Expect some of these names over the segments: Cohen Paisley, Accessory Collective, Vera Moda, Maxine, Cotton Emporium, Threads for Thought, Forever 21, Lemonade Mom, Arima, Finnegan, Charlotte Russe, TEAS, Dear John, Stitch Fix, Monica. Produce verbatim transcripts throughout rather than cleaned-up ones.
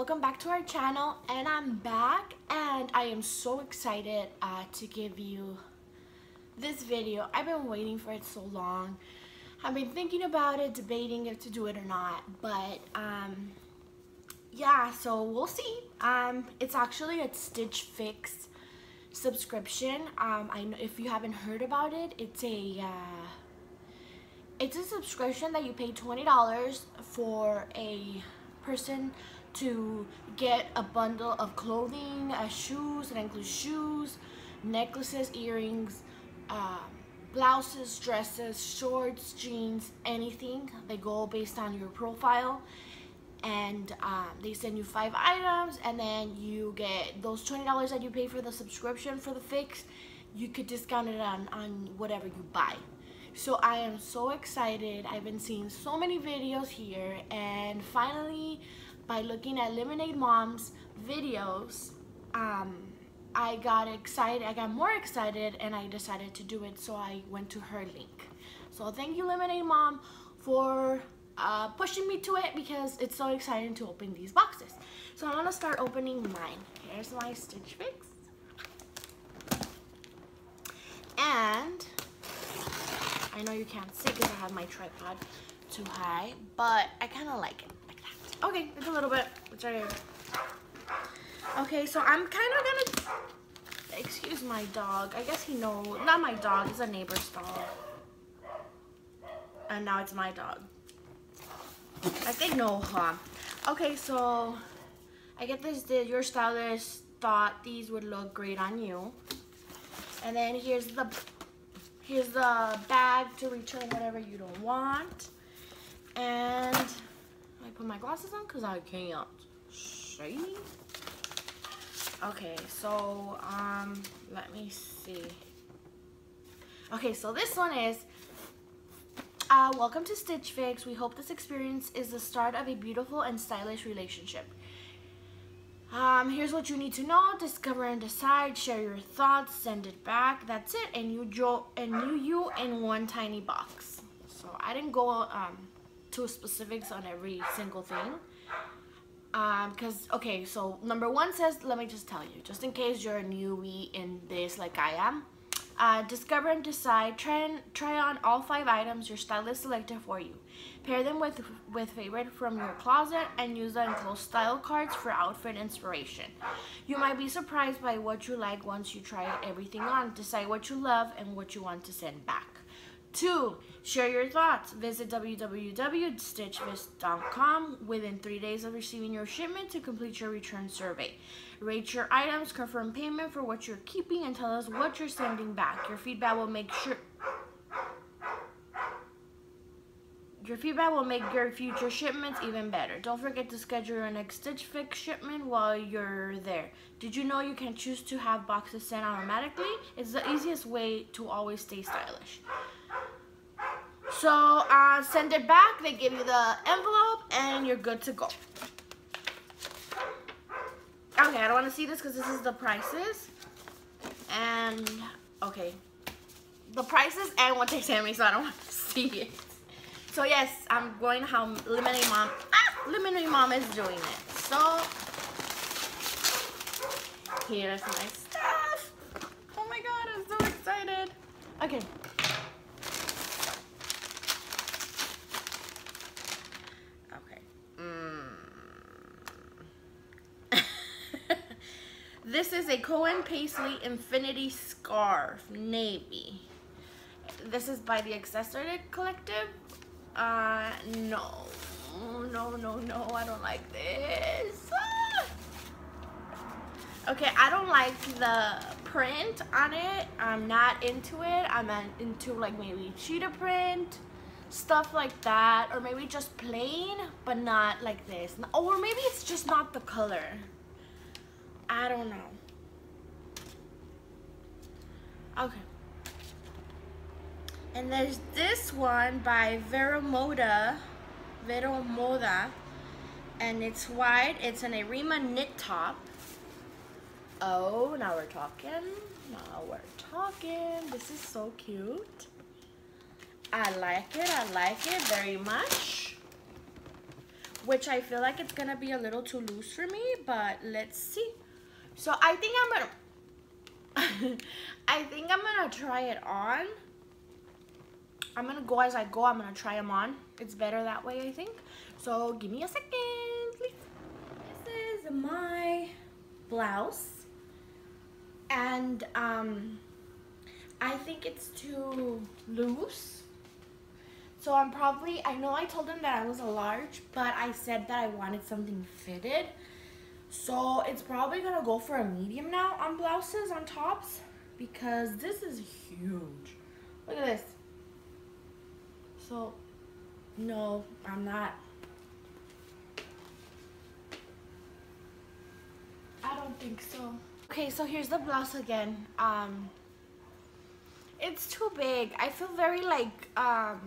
welcome back to our channel, and I'm back and I am so excited uh, to give you this video. I've been waiting for it so long. I've been thinking about it, debating if to do it or not, but um, yeah, so we'll see. Um, it's actually a Stitch Fix subscription. Um, I know if you haven't heard about it, it's a uh, it's a subscription that you pay twenty dollars for a person to get a bundle of clothing, uh, shoes, and includes shoes, necklaces, earrings, uh, blouses, dresses, shorts, jeans, anything. They go based on your profile, and um, they send you five items, and then you get those twenty dollars that you pay for the subscription for the fix. You could discount it on, on whatever you buy. So I am so excited. I've been seeing so many videos here, and finally by looking at Lemonade Mom's videos, um, I got excited. I got more excited and I decided to do it, so I went to her link. So thank you, Lemonade Mom, for uh, pushing me to it, because it's so exciting to open these boxes. So I'm gonna start opening mine. Here's my Stitch Fix. And I know you can't see because I have my tripod too high, but I kind of like it like that. Okay, it's a little bit. It's right here. Okay, so I'm kind of gonna excuse my dog. I guess he knows. Not my dog. It's a neighbor's dog. And now it's my dog. I think no harm. Huh? Okay, so I get this. Did your stylist thought these would look great on you? And then here's the. Here's the bag to return whatever you don't want. And I put my glasses on because I can't see. Okay, so um, let me see. Okay, so this one is, uh, welcome to Stitch Fix. We hope this experience is the start of a beautiful and stylish relationship. Um, here's what you need to know. Discover and decide. Share your thoughts. Send it back. That's it. And you jo and you you in one tiny box. So I didn't go um, to specifics on every single thing. Um, cause okay, so number one says, let me just tell you, just in case you're a newbie in this, like I am. Uh, discover and decide. Try and try on all five items your stylist selected for you. Pair them with with favorite from your closet and use the enclosed style cards for outfit inspiration. You might be surprised by what you like once you try everything on. Decide what you love and what you want to send back. Two, share your thoughts. Visit w w w dot stitch fix dot com within three days of receiving your shipment to complete your return survey. Rate your items, confirm payment for what you're keeping, and tell us what you're sending back. Your feedback will make sure your feedback will make your future shipments even better. Don't forget to schedule your next Stitch Fix shipment while you're there. Did you know you can choose to have boxes sent automatically? It's the easiest way to always stay stylish. So uh, send it back, they give you the envelope, and you're good to go. Okay, I don't want to see this because this is the prices. And, okay. The prices and what they sent me, so I don't want to see it. So yes, I'm going how Lemonade Mom, ah, Lemonade Mom is doing it. So, here's my stuff. Oh my God, I'm so excited. Okay. This is a Cohen Paisley Infinity Scarf, navy. This is by the Accessory Collective. Uh, no, no, no, no, I don't like this. Ah! Okay, I don't like the print on it. I'm not into it. I'm into like maybe cheetah print, stuff like that, or maybe just plain, but not like this. Or maybe it's just not the color. I don't know. Okay. And there's this one by Vera Moda. Vera Moda. And it's wide. It's an Arima knit top. Oh, now we're talking. Now we're talking. This is so cute. I like it. I like it very much. which I feel like it's gonna be a little too loose for me, but let's see. So I think I'm gonna I think I'm gonna try it on. I'm gonna go as I go. I'm gonna try them on. It's better that way, I think. So give me a second, please. This is my blouse, and um I think it's too loose. So I'm probably, I know I told him that I was a large, but I said that I wanted something fitted. So it's probably gonna go for a medium now on blouses, on tops, because this is huge. Look at this. So, no, I'm not. I don't think so. Okay, so here's the blouse again. Um, it's too big. I feel very like, um,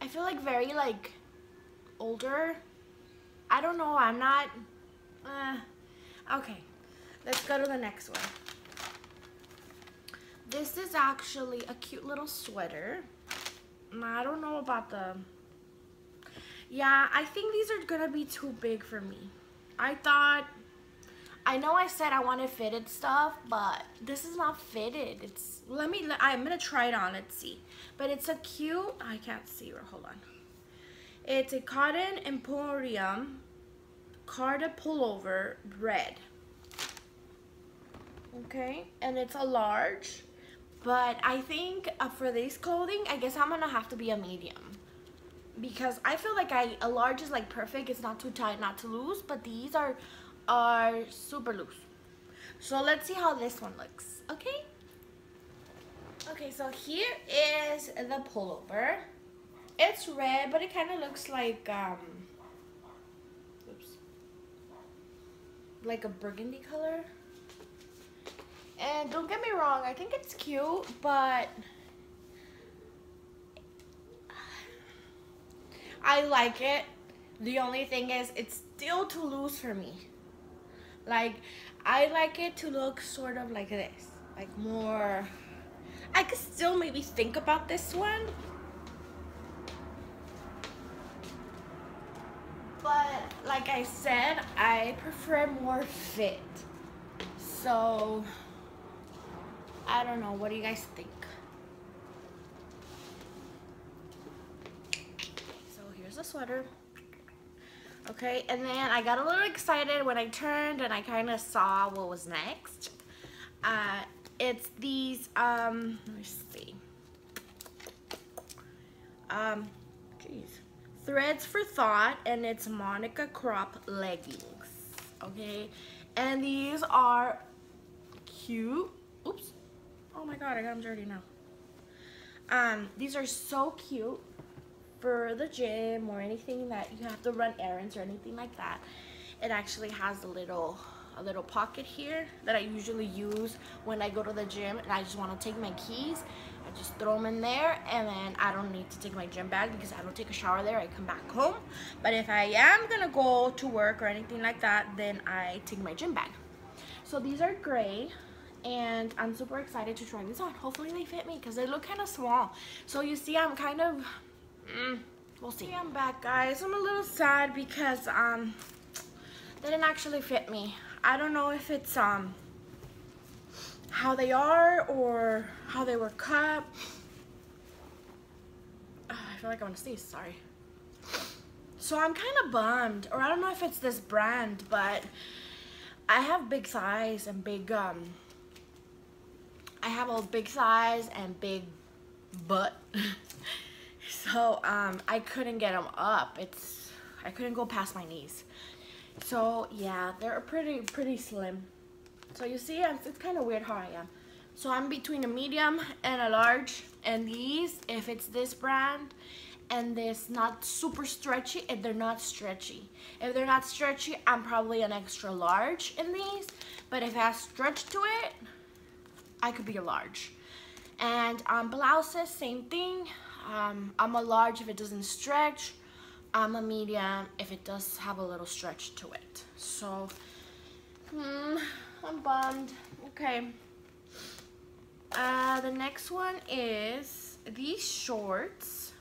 I feel like very like older. I don't know. I'm not. Uh, okay, let's go to the next one. This is actually a cute little sweater. I don't know about the. Yeah, I think these are gonna be too big for me. I thought. I know I said I wanted fitted stuff, but this is not fitted. It's, let me, I'm gonna try it on, let's see. But it's a cute, I can't see, hold on. It's a Cotton Emporium Cardigan Pullover Red. Okay, and it's a large, but I think uh, for this clothing, I guess I'm gonna have to be a medium. Because I feel like I, a large is like perfect, it's not too tight, not too loose, but these are, are super loose. So let's see how this one looks. Okay, okay, so here is the pullover. It's red, but it kind of looks like um oops, like a burgundy color. And don't get me wrong, I think it's cute, but I like it. The only thing is it's still too loose for me. Like, I like it to look sort of like this, like more, I could still maybe think about this one, but like I said, I prefer more fit. So, I don't know, what do you guys think? So here's the sweater. Okay, and then I got a little excited when I turned and I kind of saw what was next. Uh, it's these, um, let me see. Um, jeez. Threads for Thought, and it's Monica crop leggings. Okay, and these are cute. Oops. Oh my God, I got them dirty now. Um, these are so cute. For the gym or anything that you have to run errands or anything like that. It actually has a little a little pocket here that I usually use when I go to the gym and I just want to take my keys. I just throw them in there, and then I don't need to take my gym bag because I don't take a shower there. I come back home. But if I am gonna go to work or anything like that, then I take my gym bag. So these are gray, and I'm super excited to try these on. Hopefully they fit me because they look kind of small. So you see, I'm kind of Mm, we'll see. I'm back, guys. I'm a little sad because um they didn't actually fit me. I don't know if it's um how they are or how they were cut. Oh, I feel like I'm gonna sneeze, sorry. So I'm kind of bummed, or I don't know if it's this brand, but I have big size and big um I have a big size and big butt. So um, I couldn't get them up. It's I couldn't go past my knees. So yeah, they're pretty pretty slim. So you see, it's, it's kind of weird how I am. So I'm between a medium and a large. And these, if it's this brand, and this not super stretchy, if they're not stretchy, if they're not stretchy, I'm probably an extra large in these. But if it has stretch to it, I could be a large. And um, blouses, same thing. Um, I'm a large if it doesn't stretch. I'm a medium if it does have a little stretch to it. So, hmm, I'm bummed. Okay. Uh, the next one is these shorts.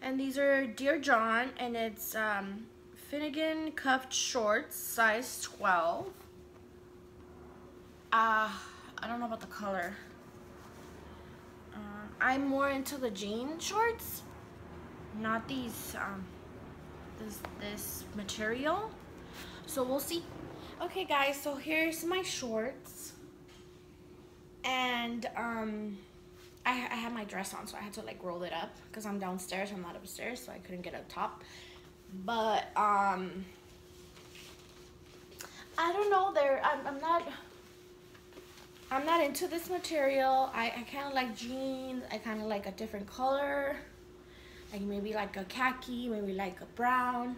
And these are Dear John, and it's um, Finnegan cuffed shorts, size twelve. Ah, uh, I don't know about the color. Uh, I'm more into the jean shorts, not these, um, this, this material. So we'll see. Okay guys, so here's my shorts. And um, I, I had my dress on, so I had to like roll it up because I'm downstairs, I'm not upstairs, so I couldn't get up top. But um, I don't know, there, I'm, I'm not, I'm not into this material. I, I kind of like jeans. I kind of like a different color, like maybe like a khaki, maybe like a brown.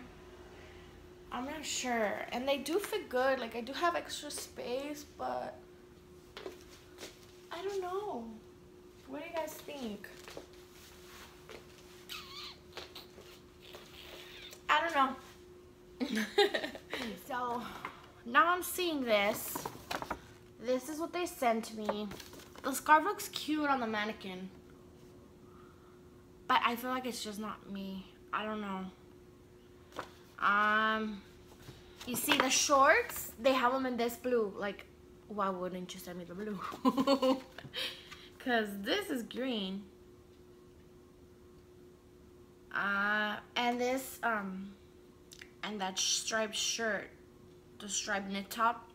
I'm not sure. And they do fit good. Like I do have extra space, but I don't know. What do you guys think? I don't know. So now I'm seeing this. This is what they sent me. The scarf looks cute on the mannequin, but I feel like it's just not me. I don't know. Um, you see the shorts? They have them in this blue. Like, why wouldn't you send me the blue? Cause this is green. Uh, and this, um, and that striped shirt, the striped knit top,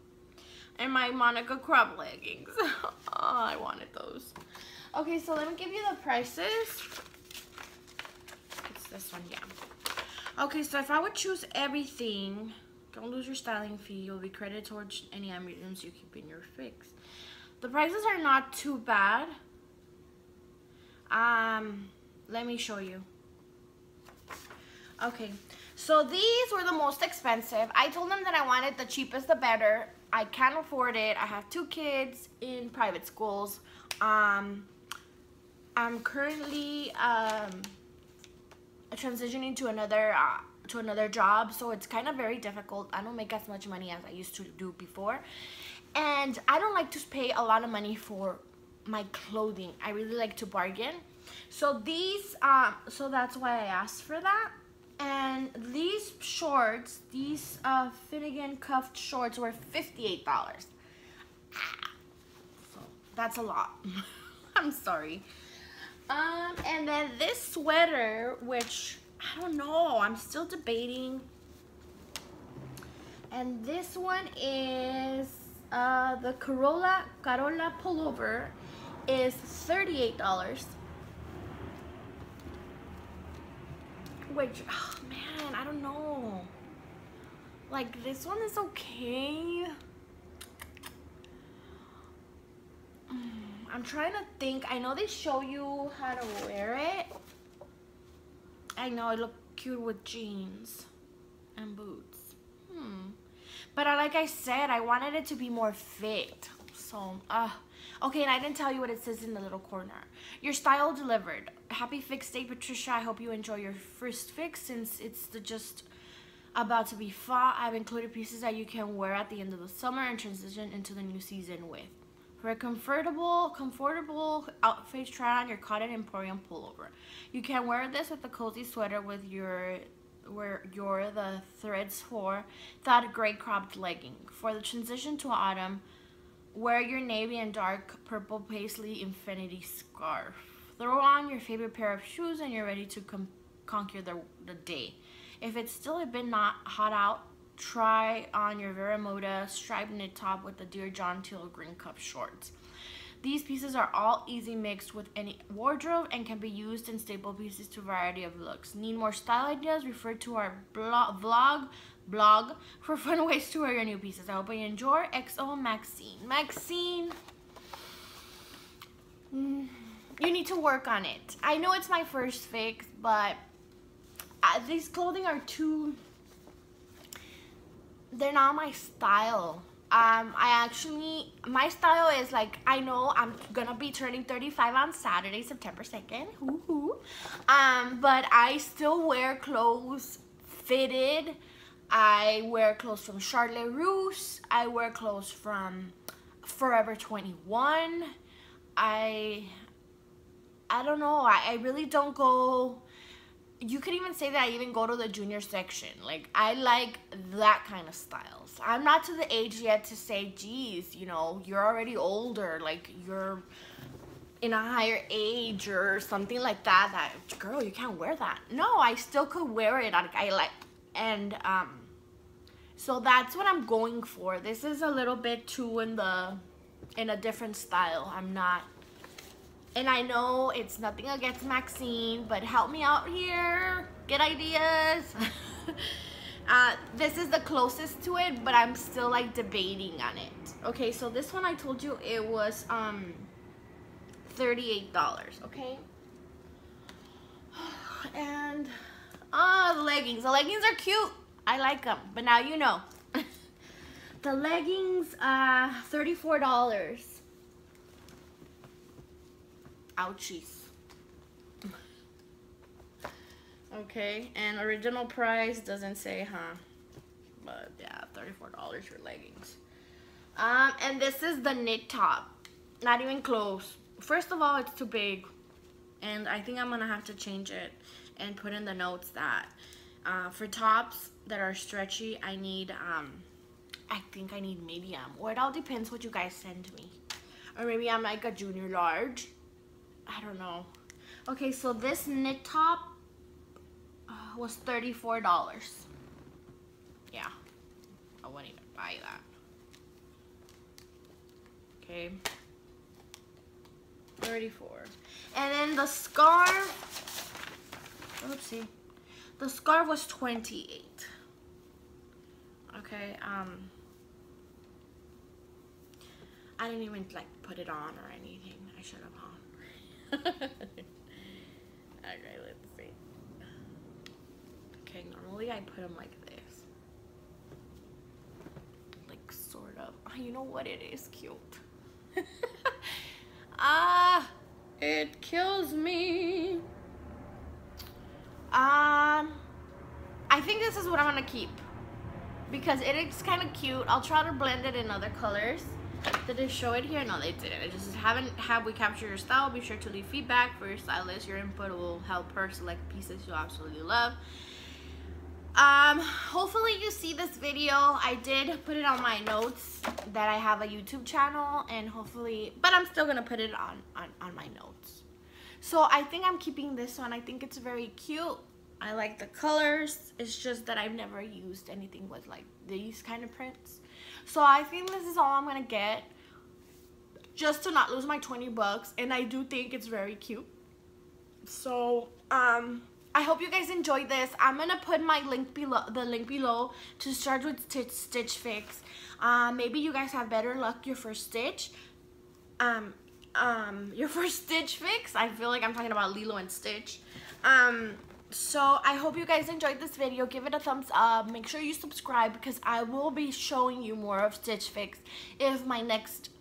and my Monica crop leggings. Oh, I wanted those. Okay, so let me give you the prices. It's this one, yeah. Okay, so if I would choose everything, don't lose your styling fee. You'll be credited towards any items you keep in your fix. The prices are not too bad. Um, let me show you. Okay, so these were the most expensive. I told them that I wanted the cheapest the better. I can't afford it. I have two kids in private schools. Um, I'm currently um, transitioning to another uh, to another job, so it's kind of very difficult. I don't make as much money as I used to do before. And I don't like to pay a lot of money for my clothing. I really like to bargain. So these, uh, so that's why I asked for that. And these shorts, these uh, Finnegan cuffed shorts were fifty-eight dollars. Ah, so that's a lot. I'm sorry. Um, and then this sweater, which I don't know, I'm still debating. And this one is uh, the Corolla, Corolla pullover is thirty-eight dollars. Which, oh man, I don't know. Like this one is okay. I'm trying to think. I know they show you how to wear it. I know it looks cute with jeans and boots. Hmm. But I, like I said, I wanted it to be more fit. So, uh, okay, and I didn't tell you what it says in the little corner. Your style delivered. Happy fix day, Patricia. I hope you enjoy your first fix since it's the just about to be fall. I've included pieces that you can wear at the end of the summer and transition into the new season with. For a comfortable, comfortable outfit, try on your Cotton Emporium pullover. You can wear this with a cozy sweater with your where your the Threads for Thought gray cropped legging. For the transition to autumn, wear your navy and dark purple paisley infinity scarf. Throw on your favorite pair of shoes and you're ready to conquer the, the day. If it's still a bit not hot out, try on your Vera Moda striped knit top with the Dear John teal green cup shorts. These pieces are all easy mixed with any wardrobe and can be used in staple pieces to a variety of looks. Need more style ideas? Refer to our blog, vlog blog for fun ways to wear your new pieces. I hope you enjoy. X O Maxine. Maxine, you need to work on it. I know it's my first fix, but uh, these clothing are too, they're not my style. Um, I actually, my style is like, I know I'm gonna be turning thirty-five on Saturday, September second, hoo hoo. Um, but I still wear clothes fitted. I wear clothes from Charlotte Russe. I wear clothes from Forever twenty-one. I, I don't know, I, I really don't go you could even say that I even go to the junior section. Like, I like that kind of styles. I'm not to the age yet to say, geez, you know, you're already older, like you're in a higher age or something like that, that girl, you can't wear that. No, I still could wear it. I, I like, and um, so that's what I'm going for. This is a little bit too in the, in a different style. I'm not, and I know it's nothing against Maxine, but help me out here, get ideas. Uh, this is the closest to it, but I'm still like debating on it. Okay, so this one, I told you it was um thirty-eight dollars, okay? And oh, the leggings. The leggings are cute. I like them, but now you know. The leggings, uh, thirty-four dollars. Ouchies. Okay, and original price doesn't say, huh? But yeah, thirty-four dollars for leggings. Um, and this is the knit top. Not even close. First of all, it's too big, and I think I'm gonna have to change it and put in the notes that uh, for tops that are stretchy, I need um, I think I need medium, or it all depends what you guys send me, or maybe I'm like a junior large, I don't know. Okay, so this knit top uh, was thirty-four dollars. Yeah, I wouldn't even buy that. Okay, thirty-four. And then the scarf, oopsie, the scarf was twenty-eight. Okay, um I didn't even like put it on or anything. I should have on. Okay, let's see. Okay, normally I put them like this, like sort of, oh, you know what, it is cute. Ah, it kills me. Um, I think this is what I'm gonna keep because it is kind of cute. I'll try to blend it in other colors. Did they show it here? No, they didn't. I just haven't. Have we captured your style? Be sure to leave feedback for your stylist. Your input will help her select pieces you'll absolutely love. Um, hopefully you see this video. I did put it on my notes that I have a YouTube channel, and hopefully, but I'm still gonna put it on, on, on my notes. So I think I'm keeping this one. I think it's very cute. I like the colors. It's just that I've never used anything with like these kind of prints. So I think this is all I'm gonna get, just to not lose my twenty bucks. And I do think it's very cute. So, um, I hope you guys enjoyed this. I'm gonna put my link below, the link below, to start with Stitch, Stitch Fix. Uh, maybe you guys have better luck your first stitch. Um, um, your first Stitch Fix. I feel like I'm talking about Lilo and Stitch. Um, so I hope you guys enjoyed this video. Give it a thumbs up. Make sure you subscribe because I will be showing you more of Stitch Fix if my next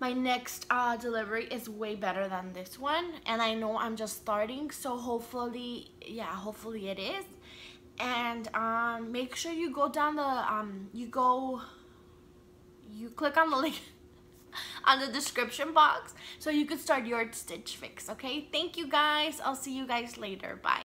My next uh, delivery is way better than this one, and I know I'm just starting, so hopefully, yeah, hopefully it is. And um, make sure you go down the, um, you go, you click on the link on the description box so you could start your Stitch Fix, okay? Thank you guys. I'll see you guys later. Bye.